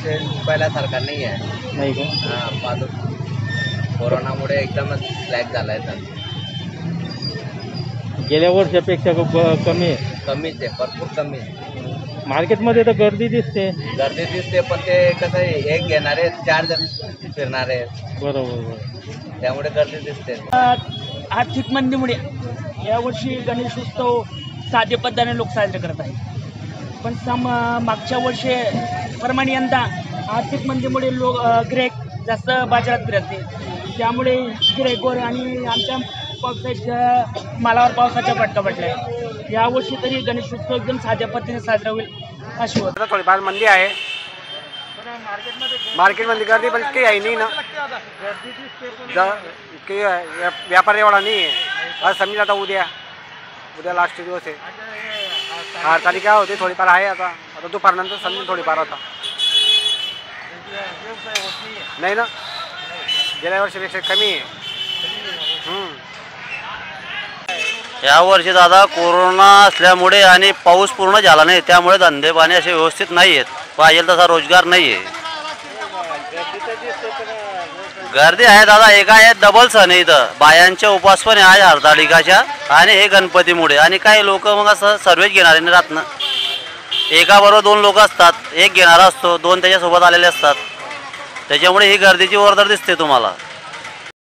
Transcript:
से पहिल्यासारखा नाही आहे, नाही का? हां, पाच कोरोनामुळे एकदमच स्लॅक झालाय तर. गेल्या वर्षापेक्षा खूप कमीच आहे, भरपूर कमी आहे. मार्केटमध्ये तर गर्दी दिसते पण ते कसं आहे, एक घेणारे चार जण फिरणारे. बरोबर, त्यामुळे गर्दी दिसते. आर्थिक मंदीमुळे यावर्षी गणेश उत्सव साधे पद्धतीने लोक साजरे करत आहेत, पण मागच्या वर्षीप्रमाणे यंदा आर्थिक मंदीमुळे लोक ग्रेक जास्त बाजारात फिरत नाही, त्यामुळे ग्रेकवर आणि आमच्या पावसाच्या मालावर पावसाचा फटका पडला आहे. यावर्षी तरी गणेशोत्सव एकदम साध्या पद्धतीने साजरा होईल अशी होतं. थोडीफार मंदी आहे मार्केटमध्ये, गर्दी पण इतकी आहे नाही ना, इतकी व्यापार एवढा नाही आहे. आज समजा आता उद्या लास्ट दिवस आहे, 8 तारीख होते, थोडीफार आहे. आता दुपारनंतर समजून थोडीफार होता नाही ना, गेल्या वर्षीपेक्षा कमी आहे. या वर्षी दादा कोरोना असल्यामुळे आणि पाऊस पूर्ण झाला नाही, त्यामुळे धंदे पाणी असे व्यवस्थित नाही आहेत, पाहिजे तसा रोजगार नाही आहे. गर्दी आहे दादा, एका आहे डबल सण आहे इथं, बायांच्या उपवास पण आहे हरतालिकाच्या आणि हे गणपतीमुळे, आणि काही लोक मग असं सर्वच घेणारे राहत ना, एकाबरोबर 2 लोक असतात, एक घेणारा असतो, 2 त्याच्यासोबत आलेले असतात, त्याच्यामुळे ही गर्दीची वर्दळ दिसते तुम्हाला.